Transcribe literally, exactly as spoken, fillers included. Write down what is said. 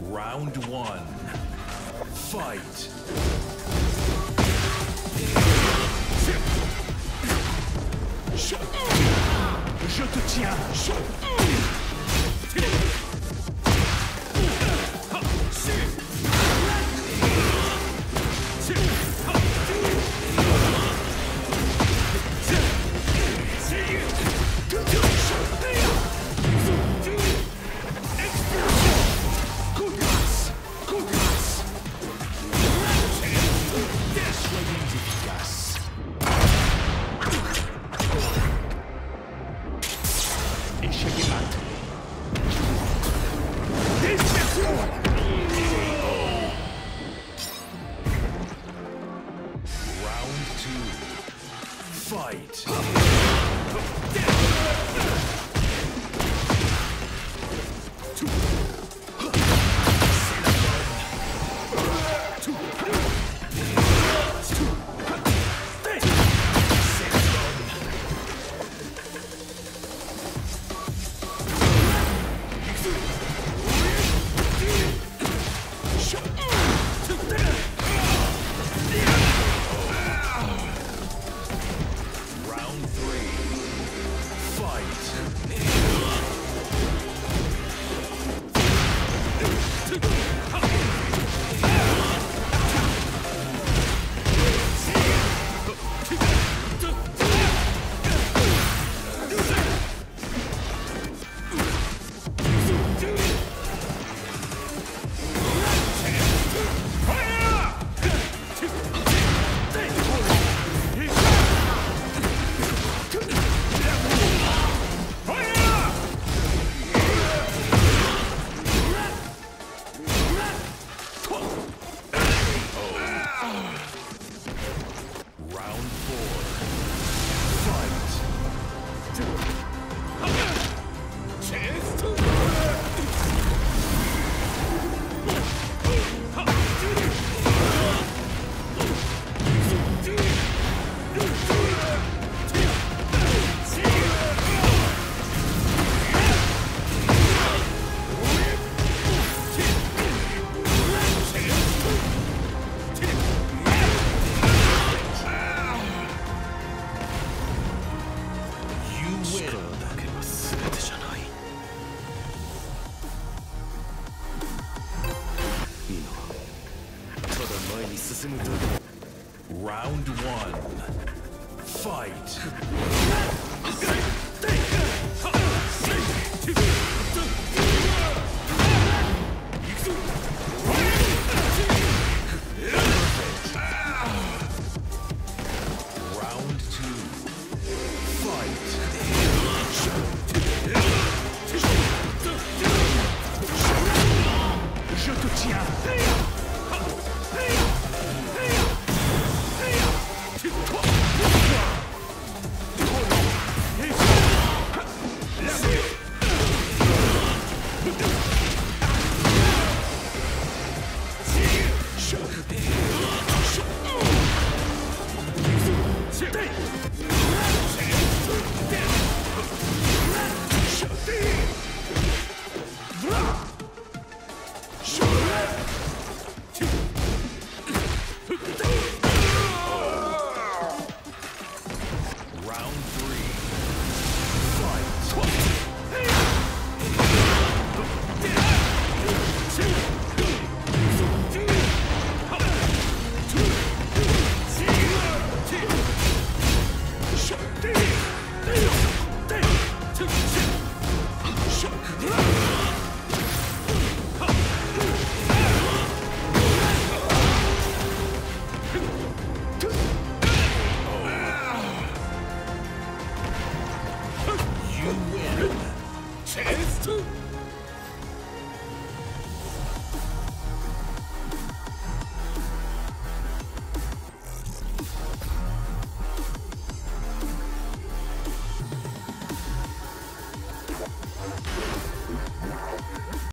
Round one. Fight. Je, je te tiens. Je... Round one, fight!